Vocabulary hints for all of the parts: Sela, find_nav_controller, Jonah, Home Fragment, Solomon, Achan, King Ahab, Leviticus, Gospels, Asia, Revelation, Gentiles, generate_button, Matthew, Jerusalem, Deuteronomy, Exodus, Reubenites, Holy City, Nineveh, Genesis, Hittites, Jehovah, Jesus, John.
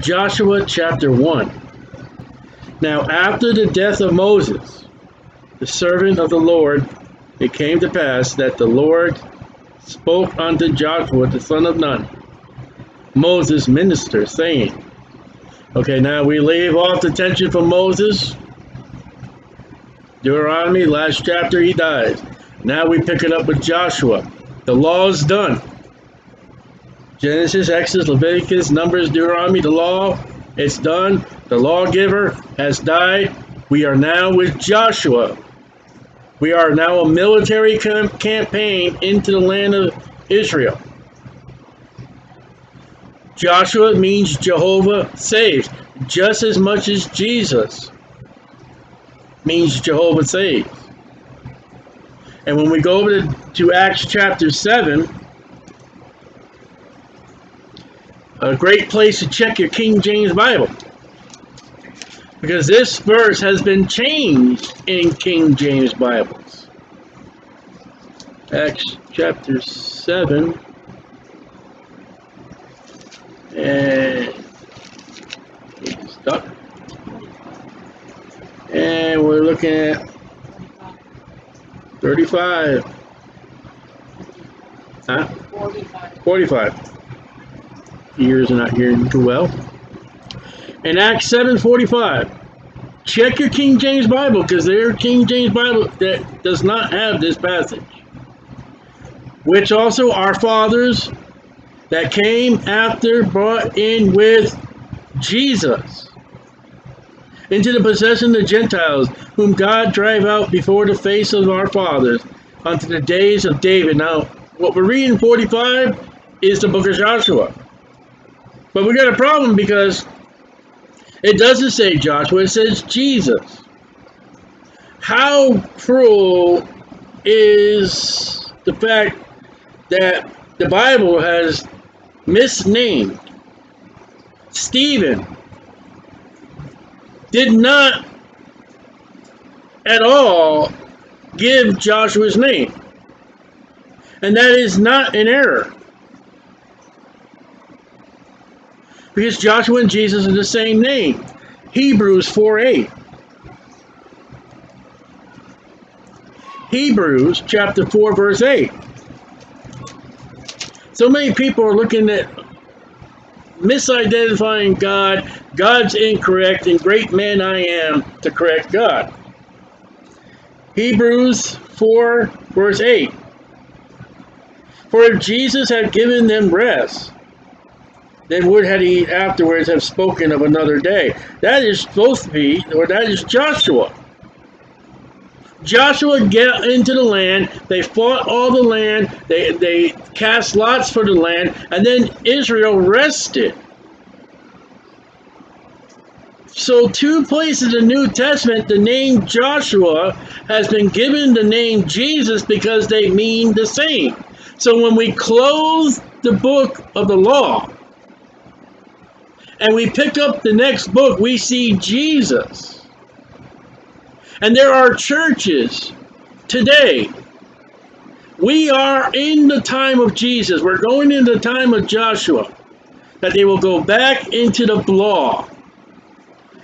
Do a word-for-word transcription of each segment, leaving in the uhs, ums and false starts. Joshua chapter one. Now after the death of Moses, the servant of the Lord, it came to pass that the Lord spoke unto Joshua, the son of Nun, Moses' minister, saying, okay, now we leave off the tension from Moses. Deuteronomy, last chapter, he dies. Now we pick it up with Joshua. The law is done. Genesis, Exodus, Leviticus, Numbers, Deuteronomy, the law, it's done. The lawgiver has died. We are now with Joshua. We are now a military campaign into the land of Israel. Joshua means Jehovah saves, just as much as Jesus means Jehovah saves. And when we go over to, to Acts chapter seven, a great place to check your King James Bible, because this verse has been changed in King James Bibles. Acts chapter seven. And it's stuck. And we're looking at thirty-five. Huh? forty-five. forty-five. Ears are not hearing too well. In Acts seven forty-five, check your King James Bible, because their King James Bible that does not have this passage. Which also our fathers that came after brought in with Jesus into the possession of the Gentiles, whom God drive out before the face of our fathers unto the days of David. Now, what we're reading forty-five is the book of Joshua. But we got a problem, because it doesn't say Joshua, it says Jesus. How cruel is the fact that the Bible has misnamed Stephen? Did not at all give Joshua's name. And that is not an error, because Joshua and Jesus are the same name. Hebrews four eight. Hebrews chapter four verse eight. So many people are looking at misidentifying God. God's incorrect, and great man I am to correct God. Hebrews four verse eight. For if Jesus had given them rest, then would had he afterwards have spoken of another day. That is supposed to be, or that is Joshua. Joshua got into the land, they fought all the land, they, they cast lots for the land, and then Israel rested. So two places in the New Testament, the name Joshua has been given the name Jesus, because they mean the same. So when we close the book of the law, and we pick up the next book, we see Jesus. And there are churches today. We are in the time of Jesus. We're going into the time of Joshua. That they will go back into the law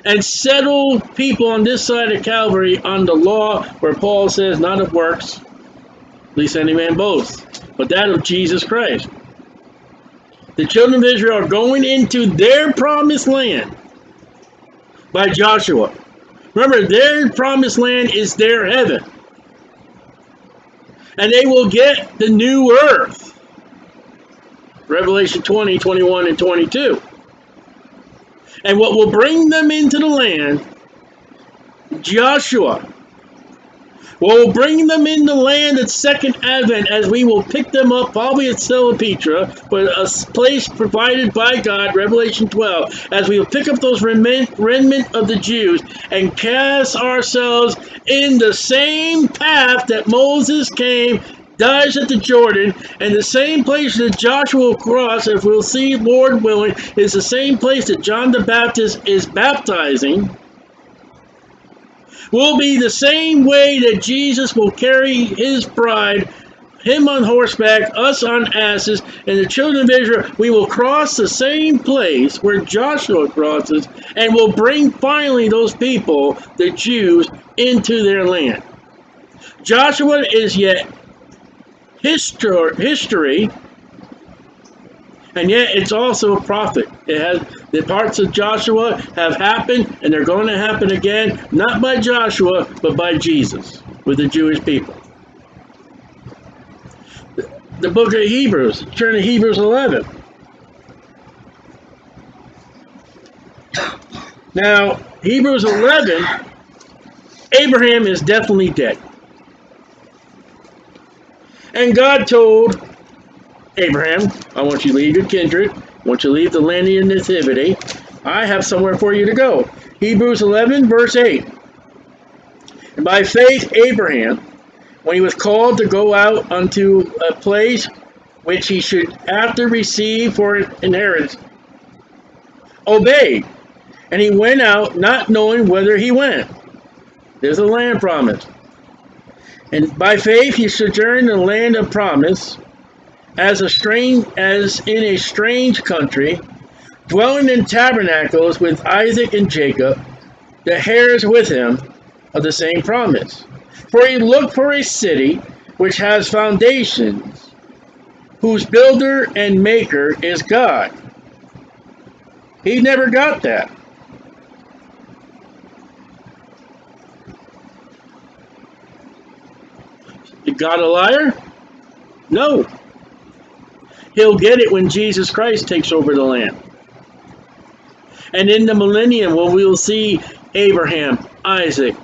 and settle people on this side of Calvary on the law, where Paul says, not of works, lest any man boast, but that of Jesus Christ. The children of Israel are going into their promised land by Joshua. Remember, their promised land is their heaven. And they will get the new earth. Revelation twenty, twenty-one, and twenty-two. And what will bring them into the land, Joshua. What will bring them in the land at Second Advent, as we will pick them up probably at Sela, Petra, but a place provided by God, Revelation twelve, as we will pick up those remnant of the Jews and cast ourselves in the same path that Moses came, dies at the Jordan, and the same place that Joshua will cross, if we'll see, Lord willing, is the same place that John the Baptist is baptizing. Will be the same way that Jesus will carry his bride him on horseback, us on asses, and the children of Israel, we will cross the same place where Joshua crosses, and will bring finally those people, the Jews, into their land. Joshua is yet histor history, and yet it's also a prophet. It has, the parts of Joshua have happened, and they're going to happen again, not by Joshua, but by Jesus, with the Jewish people. The book of Hebrews, turn to Hebrews eleven. Now, Hebrews eleven, Abraham is definitely dead. And God told Abraham, I want you to leave your kindred, I want you to leave the land of your nativity. I have somewhere for you to go. Hebrews eleven, verse eight. And by faith, Abraham, when he was called to go out unto a place which he should after receive for an inheritance, obeyed, and he went out, not knowing whither he went. There's a land promise. And by faith he sojourned in the land of promise, as a strange, as in a strange country, dwelling in tabernacles with Isaac and Jacob, the heirs with him of the same promise. For he looked for a city which has foundations, whose builder and maker is God. He never got that. Is God a liar? No. He'll get it when Jesus Christ takes over the land. And in the millennium, well, we'll see Abraham, Isaac,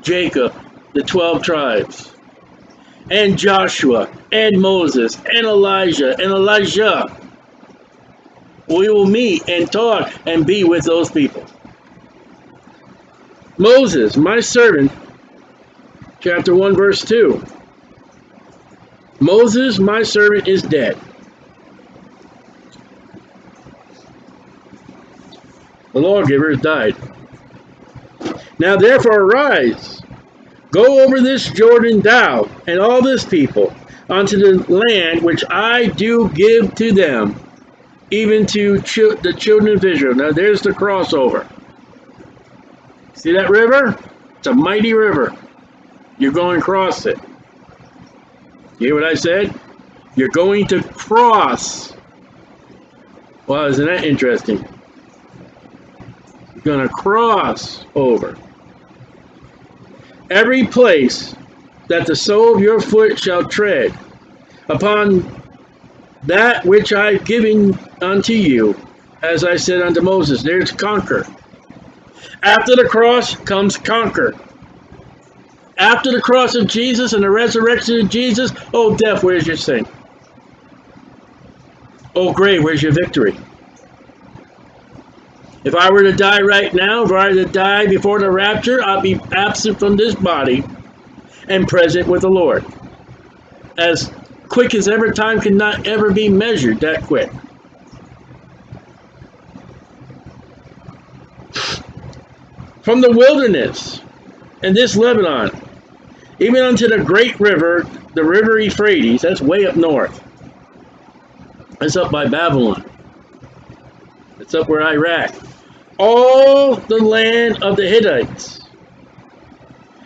Jacob, the twelve tribes, and Joshua, and Moses, and Elijah, and Elijah. We will meet and talk and be with those people. Moses, my servant, chapter one, verse two. Moses, my servant, is dead. The lawgiver has died. Now therefore arise, go over this Jordan, thou and all this people, unto the land which I do give to them, even to ch the children of Israel. Now there's the crossover. See that river? It's a mighty river. You're going to cross it. You hear what I said? You're going to cross. Wow, isn't that interesting? You're going to cross over. Every place that the sole of your foot shall tread, upon that which I have given unto you, as I said unto Moses. There's conquer. After the cross comes conquer. After the cross of Jesus and the resurrection of Jesus, oh death, where's your sin? Oh grave, where's your victory? If I were to die right now, if I were to die before the rapture, I'd be absent from this body and present with the Lord. As quick as ever, time cannot ever be measured that quick. From the wilderness and this Lebanon, even unto the great river, the river Euphrates, that's way up north. That's up by Babylon. It's up where Iraq. All the land of the Hittites,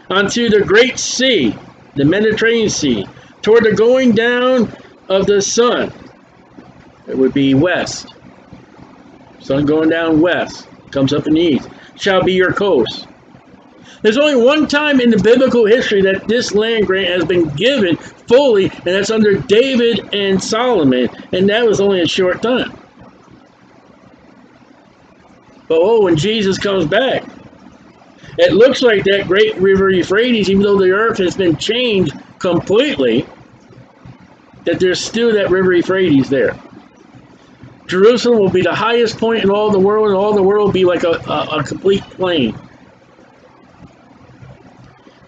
unto the great sea, the Mediterranean Sea, toward the going down of the sun. It would be west. Sun going down west, comes up in the east, shall be your coast. There's only one time in the biblical history that this land grant has been given fully, and that's under David and Solomon, and that was only a short time. But oh, when Jesus comes back, it looks like that great river Euphrates, even though the earth has been changed completely, that there's still that river Euphrates there. Jerusalem will be the highest point in all the world, and all the world will be like a, a, a complete plain.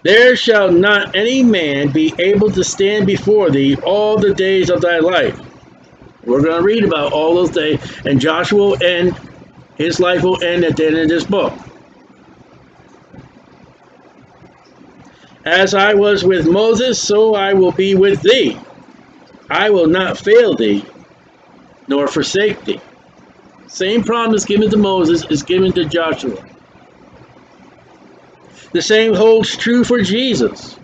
There shall not any man be able to stand before thee all the days of thy life. We're going to read about all those days, and Joshua will end. His life will end at the end of this book. As I was with Moses, so I will be with thee. I will not fail thee, nor forsake thee. Same promise given to Moses is given to Joshua. The same holds true for Jesus.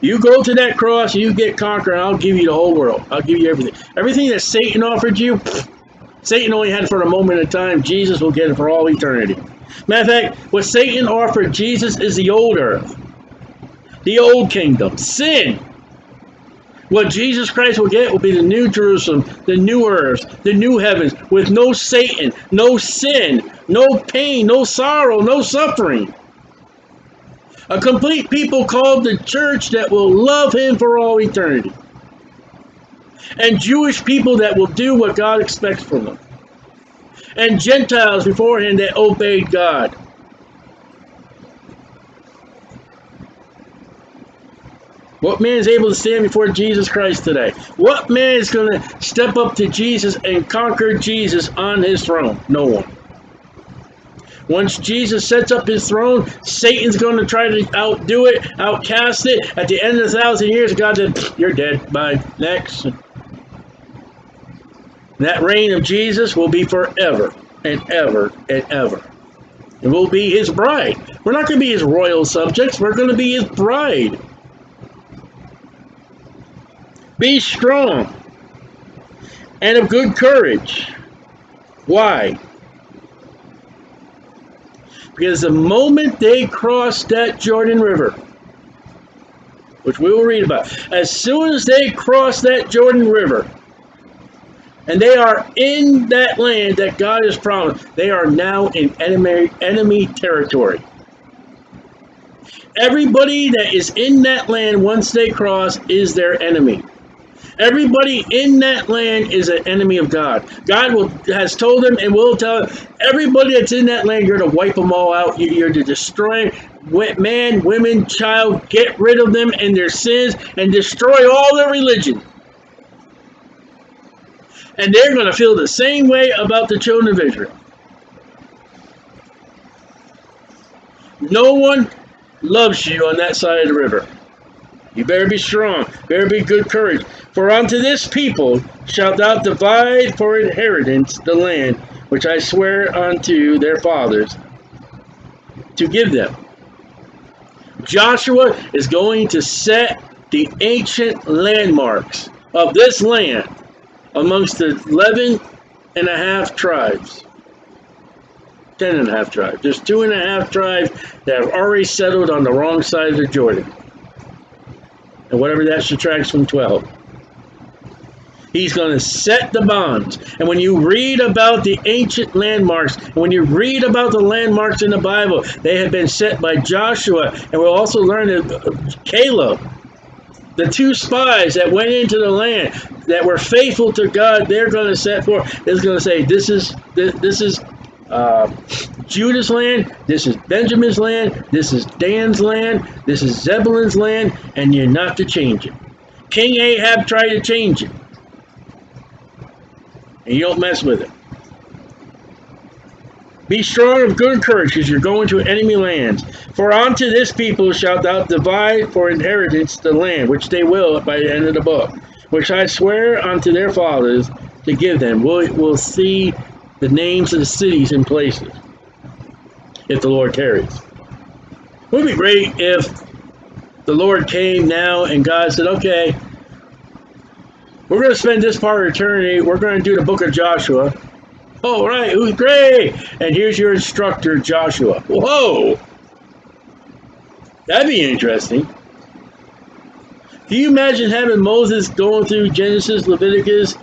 You go to that cross, you get conquered, and I'll give you the whole world. I'll give you everything. Everything that Satan offered you, pfft, Satan only had it for a moment of time. Jesus will get it for all eternity. Matter of fact, what Satan offered Jesus is the old earth, the old kingdom, sin. What Jesus Christ will get will be the new Jerusalem, the new earth, the new heavens, with no Satan, no sin, no pain, no sorrow, no suffering. A complete people called the church that will love him for all eternity. And Jewish people that will do what God expects from them. And Gentiles before him that obeyed God. What man is able to stand before Jesus Christ today? What man is going to step up to Jesus and conquer Jesus on his throne? No one. Once Jesus sets up his throne, Satan's going to try to outdo it, outcast it. At the end of a thousand years, God said, you're dead. Bye. Next. That reign of Jesus will be forever and ever and ever. And we'll be his bride. We're not going to be his royal subjects. We're going to be his bride. Be strong and of good courage. Why? Because the moment they crossed that Jordan River, which we will read about, as soon as they cross that Jordan River, and they are in that land that God has promised, they are now in enemy, enemy territory. Everybody that is in that land once they cross is their enemy. Everybody in that land is an enemy of God. God will, has told them and will tell them, everybody that's in that land, you're to wipe them all out. You're to destroy man, women, child, get rid of them and their sins, and destroy all their religion. And they're going to feel the same way about the children of Israel. No one loves you on that side of the river. You better be strong, better be good courage. For unto this people shalt thou divide for inheritance the land which I swear unto their fathers to give them. Joshua is going to set the ancient landmarks of this land amongst the eleven and a half tribes. Ten and a half tribes. There's two and a half tribes that have already settled on the wrong side of the Jordan. And whatever that subtracts from twelve. He's going to set the bonds. And when you read about the ancient landmarks, and when you read about the landmarks in the Bible, they have been set by Joshua. And we'll also learn that Caleb, the two spies that went into the land, that were faithful to God, they're going to set forth. It's going to say, this is, this, this is uh, Judah's land, this is Benjamin's land, this is Dan's land, this is Zebulun's land, and you're not to change it. King Ahab tried to change it. And you don't mess with it. Be strong of good courage, because you're going to enemy lands. For unto this people shalt thou divide for inheritance the land, which they will by the end of the book, which I swear unto their fathers to give them. We'll, we'll see the names of the cities and places, if the Lord tarries. It would be great if the Lord came now and God said, okay, we're going to spend this part of eternity. We're going to do the book of Joshua. All right, it was great. And here's your instructor, Joshua. Whoa. That'd be interesting. Can you imagine having Moses going through Genesis, Leviticus,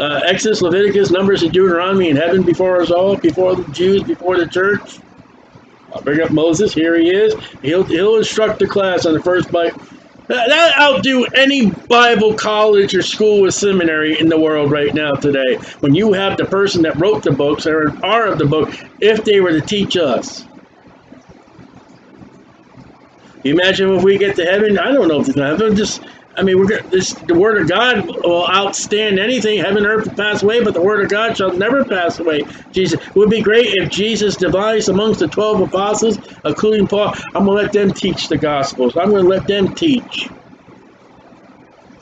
uh, Exodus, Leviticus, Numbers, and Deuteronomy in heaven before us all, before the Jews, before the church? I'll bring up Moses. Here he is. He'll, he'll instruct the class on the first bite. That outdo any Bible college or school or seminary in the world right now today. When you have the person that wrote the books or are of the book, if they were to teach us. You imagine if we get to heaven, I don't know if it's going to happen. Just, I mean, we're this, the Word of God will outstand anything. Heaven and earth will pass away, but the Word of God shall never pass away. Jesus, it would be great if Jesus devised amongst the twelve apostles, including Paul, I'm going to let them teach the Gospels. I'm going to let them teach.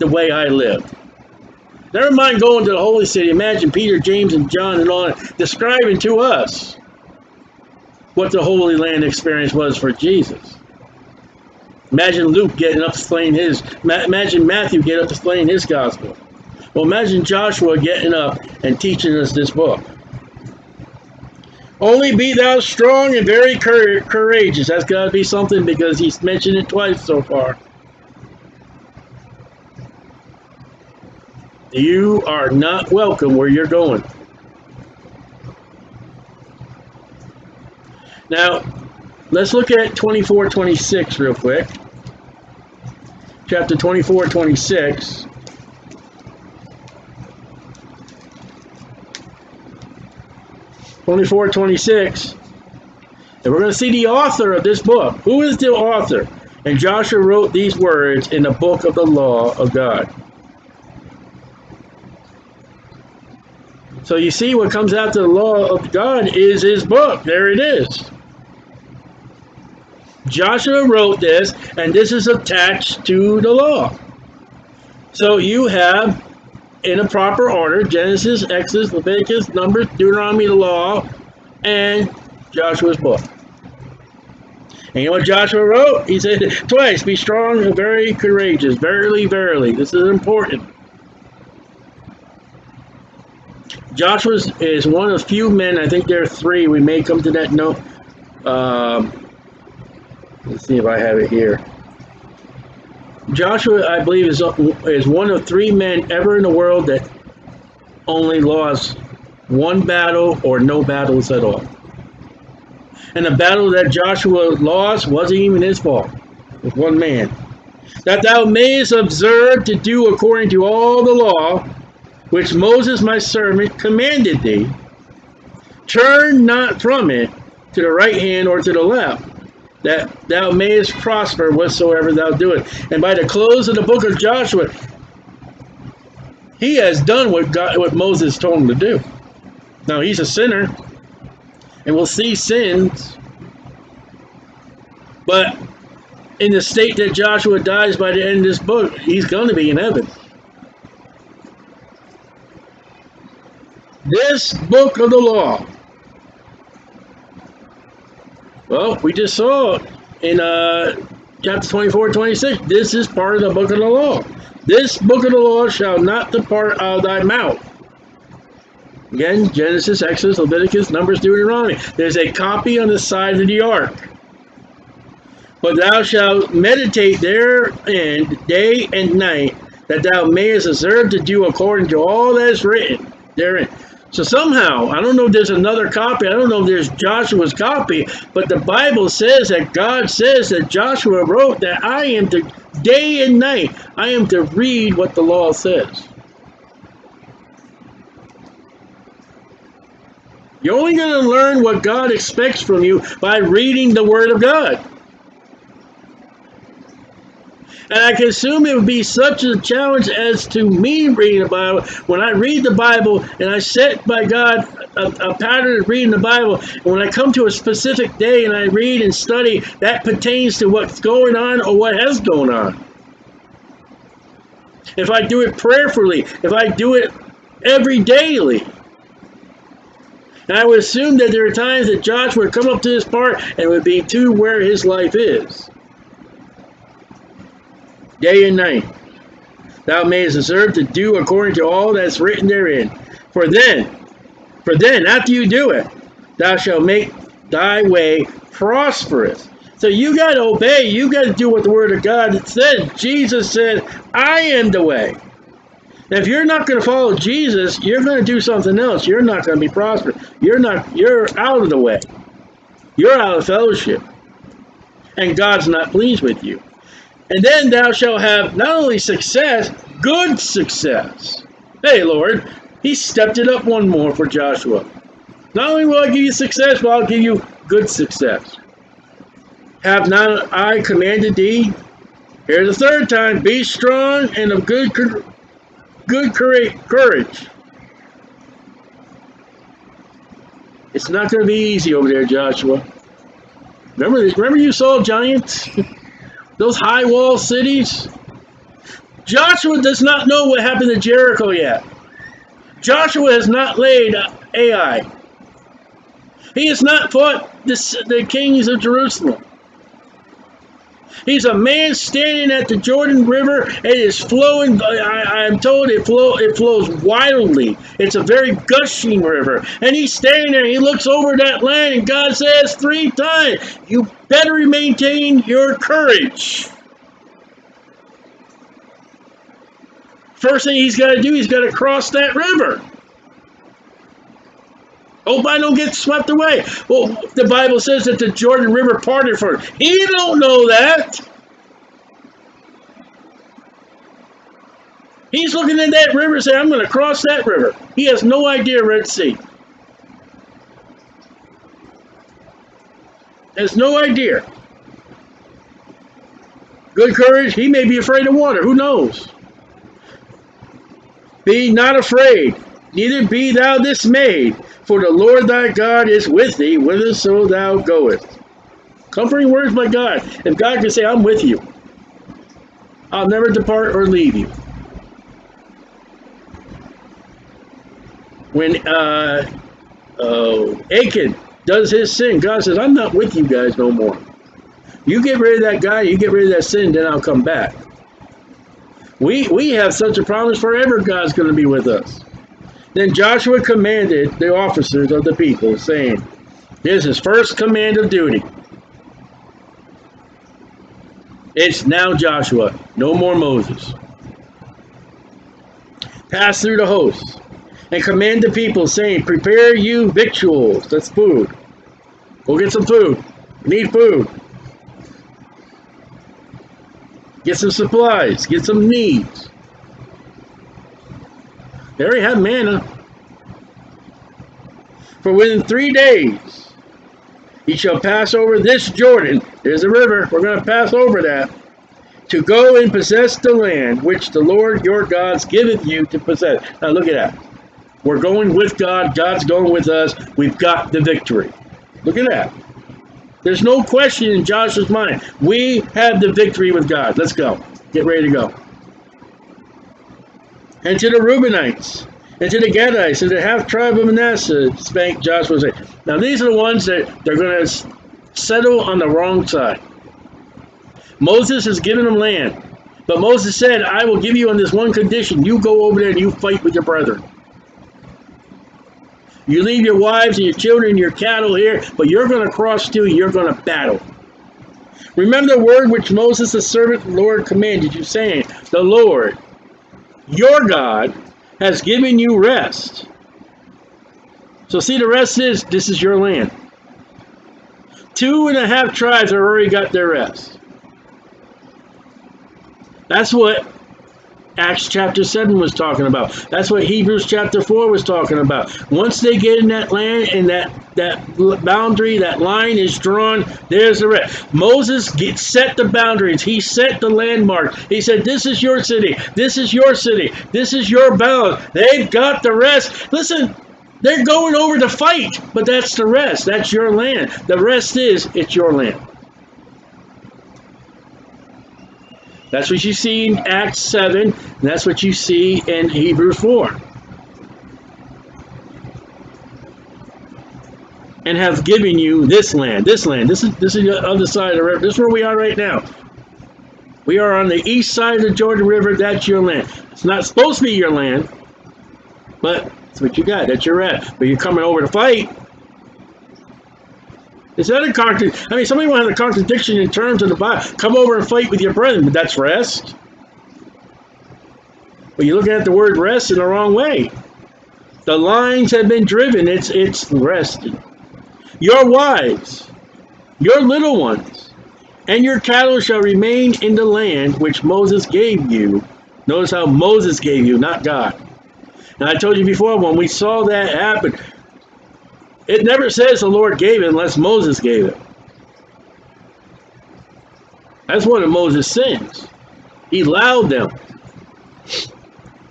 the way I lived. Never mind going to the holy city. Imagine Peter, James, and John and all that describing to us what the Holy Land experience was for Jesus. Imagine Luke getting up to explain his, imagine Matthew getting up to explain his gospel. Well, imagine Joshua getting up and teaching us this book. Only be thou strong and very courageous. That's got to be something, because he's mentioned it twice so far. You are not welcome where you're going. Now, let's look at twenty-four twenty-six real quick. Chapter twenty-four twenty-six. twenty-four twenty-six. And we're going to see the author of this book. Who is the author? And Joshua wrote these words in the book of the law of God. So you see, what comes out of the law of God is his book. There it is. Joshua wrote this, and this is attached to the law. So you have, in a proper order, Genesis, Exodus, Leviticus, Numbers, Deuteronomy, the law, and Joshua's book. And you know what Joshua wrote? He said twice, be strong and very courageous. Verily, verily. This is important. Joshua is one of few men, I think there are three, we may come to that note. Um, let's see if I have it here. Joshua, I believe, is, is one of three men ever in the world that only lost one battle or no battles at all. And the battle that Joshua lost wasn't even his fault. It was one man. That thou mayest observe to do according to all the law, which Moses my servant commanded thee, turn not from it to the right hand or to the left, that thou mayest prosper whatsoever thou doest. And by the close of the book of Joshua, he has done what God, what Moses told him to do. Now, he's a sinner, and we'll see sins, but in the state that Joshua dies by the end of this book, he's going to be in heaven. This book of the law. Well, we just saw in uh, chapter twenty-four, twenty-six, this is part of the book of the law. This book of the law shall not depart out of thy mouth. Again, Genesis, Exodus, Leviticus, Numbers, Deuteronomy. There's a copy on the side of the ark. But thou shalt meditate therein day and night, that thou mayest observe to do according to all that is written therein. So somehow, I don't know if there's another copy, I don't know if there's Joshua's copy, but the Bible says that God says that Joshua wrote that I am to, day and night, I am to read what the law says. You're only going to learn what God expects from you by reading the Word of God. And I can assume it would be such a challenge as to me reading the Bible. When I read the Bible and I set by God a, a pattern of reading the Bible, and when I come to a specific day and I read and study, that pertains to what's going on or what has gone on. If I do it prayerfully, if I do it every daily, and I would assume that there are times that Joshua would come up to this part and it would be to where his life is. Day and night, thou mayest observe to do according to all that's written therein. For then, for then, after you do it, thou shalt make thy way prosperous. So you got to obey. You got to do what the Word of God said. Jesus said, I am the way. And if you're not going to follow Jesus, you're going to do something else. You're not going to be prosperous. You're not. You're out of the way. You're out of fellowship. And God's not pleased with you. And then thou shalt have not only success, good success. Hey, Lord, he stepped it up one more for Joshua. Not only will I give you success, but I'll give you good success. Have not I commanded thee? Here the third time, be strong and of good, good courage. It's not going to be easy over there, Joshua. Remember, remember you saw giants? Those high wall cities, Joshua does not know what happened to Jericho yet. Joshua has not laid Ai. He has not fought this, the kings of Jerusalem. He's a man standing at the Jordan River. It is flowing. I am told it, flow, it flows wildly. It's a very gushing river. And he's standing there. He looks over that land, and God says three times, you better maintain your courage. First thing he's got to do, he's got to cross that river. Hope I don't get swept away. Well, the Bible says that the Jordan River parted for him. He don't know that. He's looking at that river and saying, I'm going to cross that river. He has no idea Red Sea. Has no idea. Good courage. He may be afraid of water. Who knows? Be not afraid, neither be thou dismayed, for the Lord thy God is with thee, whitherso thou goest. Comforting words by God. If God can say, I'm with you, I'll never depart or leave you. When uh, uh, Achan does his sin, God says, I'm not with you guys no more. You get rid of that guy, you get rid of that sin, then I'll come back. We, we have such a promise forever God's going to be with us. Then Joshua commanded the officers of the people, saying, this is first command of duty. It's now Joshua, no more Moses. Pass through the hosts and command the people, saying, prepare you victuals. That's food. Go get some food. We need food. Get some supplies. Get some needs. They already have manna. For within three days, ye shall pass over this Jordan. There's a river. We're going to pass over that. To go and possess the land which the Lord your God giveth you to possess. Now look at that. We're going with God. God's going with us. We've got the victory. Look at that. There's no question in Joshua's mind. We have the victory with God. Let's go. Get ready to go. And to the Reubenites, and to the Gadites, and to the half-tribe of Manasseh, spake Joshua, saying. Now these are the ones that they're going to settle on the wrong side. Moses has given them land. But Moses said, I will give you on this one condition. You go over there and you fight with your brethren. You leave your wives and your children and your cattle here, but you're going to cross too, and you're going to battle. Remember the word which Moses the servant of the Lord commanded you, saying, the Lord, your God, has given you rest. So see, the rest is, this is your land. Two and a half tribes have already got their rest. That's what Acts chapter seven was talking about. That's what Hebrews chapter four was talking about. Once they get in that land and that, that boundary, that line is drawn, there's the rest. Moses get, set the boundaries. He set the landmark. He said, this is your city. This is your city. This is your bound. They've got the rest. Listen, they're going over to fight, but that's the rest. That's your land. The rest is, it's your land. That's what you see in Acts seven, and that's what you see in Hebrews four. And have given you this land, this land. This is, this is the other side of the river. This is where we are right now. We are on the east side of the Jordan River. That's your land. It's not supposed to be your land, but that's what you got. That's your rest. But you're coming over to fight. Is that a contradiction? I mean, somebody will have a contradiction in terms of the Bible. Come over and fight with your brethren, but that's rest. But you're looking at the word rest in the wrong way. The lines have been driven. It's, it's rested. Your wives, your little ones, and your cattle shall remain in the land which Moses gave you. Notice how Moses gave you, not God. Now, I told you before, when we saw that happen, it never says the Lord gave it unless Moses gave it. That's one of Moses' sins. He allowed them.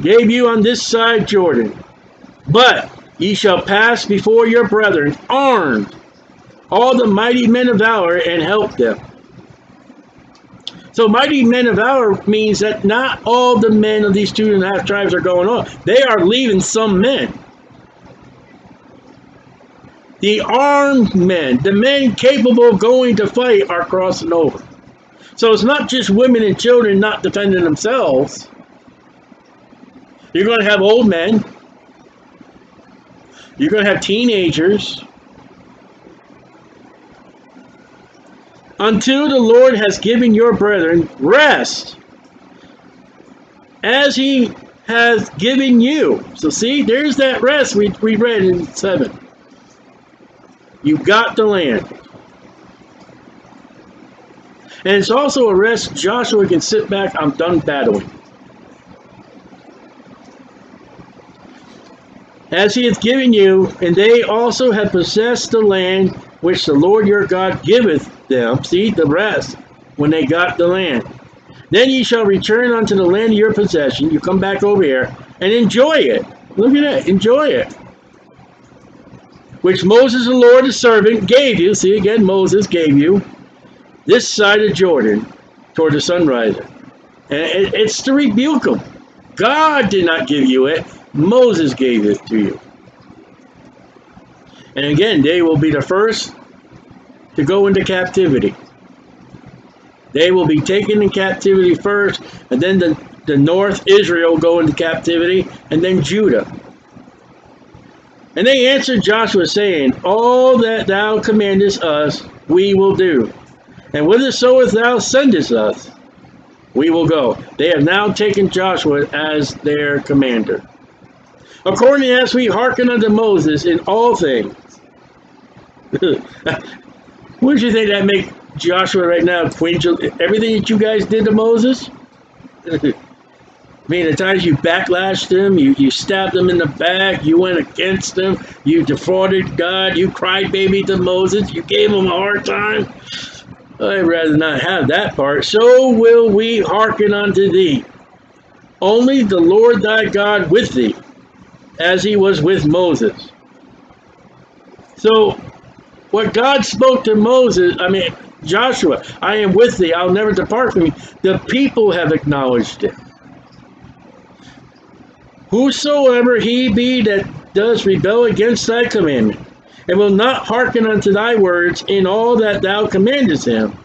Gave you on this side Jordan. But ye shall pass before your brethren armed, all the mighty men of valor, and help them. So mighty men of valor means that not all the men of these two and a half tribes are going on. They are leaving some men. The armed men, the men capable of going to fight, are crossing over. So it's not just women and children not defending themselves. You're going to have old men. You're going to have teenagers. Until the Lord has given your brethren rest, as he has given you. So see, there's that rest we, we read in seven. You got the land. And it's also a rest Joshua can sit back, I'm done battling. As he has given you, and they also have possessed the land which the Lord your God giveth them. See, the rest, when they got the land. Then ye shall return unto the land of your possession. You come back over here and enjoy it. Look at that, enjoy it. Which Moses the Lord, the servant, gave you. See again, Moses gave you. This side of Jordan, toward the sunrise. And it's to rebuke them. God did not give you it. Moses gave it to you. And again, they will be the first to go into captivity. They will be taken in captivity first, and then the, the north Israel go into captivity, and then Judah. And they answered Joshua, saying, all that thou commandest us, we will do. And whithersoever thou sendest us, we will go. They have now taken Joshua as their commander. According as we hearken unto Moses in all things. Wouldn't you think that make Joshua right now quench everything that you guys did to Moses? I mean, at times you backlashed him, you, you stabbed him in the back, you went against him, you defrauded God, you cried baby to Moses, you gave him a hard time. I'd rather not have that part. So will we hearken unto thee. Only the Lord thy God with thee, as he was with Moses. So what God spoke to Moses, I mean, Joshua, I am with thee, I'll never depart from you. The people have acknowledged it. Whosoever he be that does rebel against thy commandment, and will not hearken unto thy words in all that thou commandest him,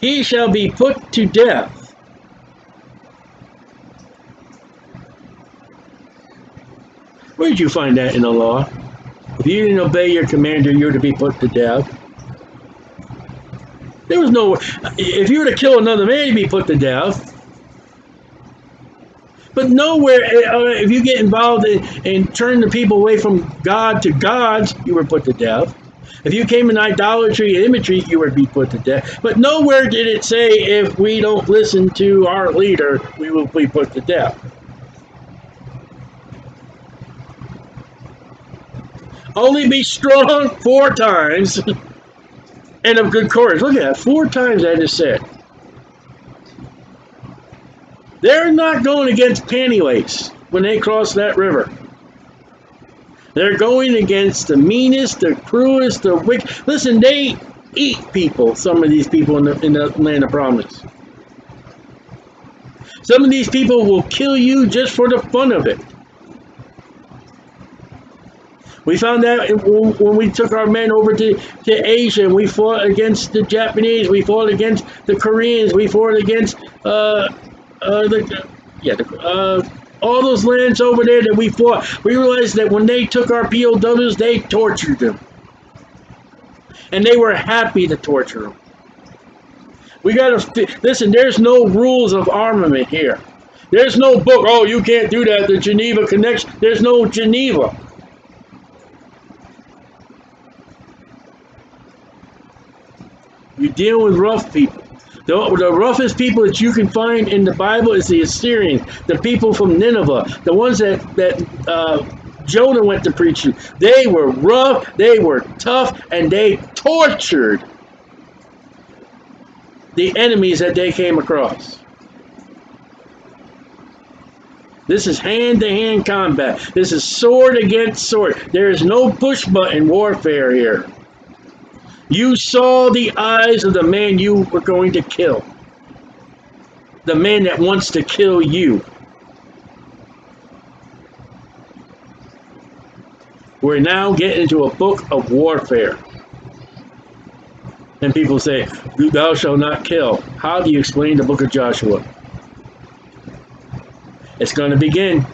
he shall be put to death. Where did you find that in the law? If you didn't obey your commander, you're to be put to death. There was no... If you were to kill another man, you'd be put to death. But nowhere... If you get involved in, and turn the people away from God to gods, you were put to death. If you came in idolatry and imagery, you would be put to death. But nowhere did it say, if we don't listen to our leader, we will be put to death. Only be strong four times and of good courage. Look at that. Four times that is said. They're not going against pantyless when they cross that river. They're going against the meanest, the cruelest, the wicked. Listen, they eat people, some of these people in the, in the land of promise. Some of these people will kill you just for the fun of it. We found that when we took our men over to, to Asia, and we fought against the Japanese, we fought against the Koreans, we fought against uh, uh, the, yeah, the, uh, all those lands over there that we fought. We realized that when they took our P O Ws, they tortured them. And they were happy to torture them. We got to, listen, there's no rules of armament here. There's no book, oh, you can't do that, the Geneva Connection. There's no Geneva. You deal with rough people. The, the roughest people that you can find in the Bible is the Assyrians, the people from Nineveh, the ones that, that uh, Jonah went to preach to. They were rough, they were tough, and they tortured the enemies that they came across. This is hand-to-hand combat. This is sword against sword. There is no push-button warfare here. You saw the eyes of the man you were going to kill. the man that wants to kill you. We're now getting into a book of warfare. And people say, thou shalt not kill. How do you explain the book of Joshua? It's going to begin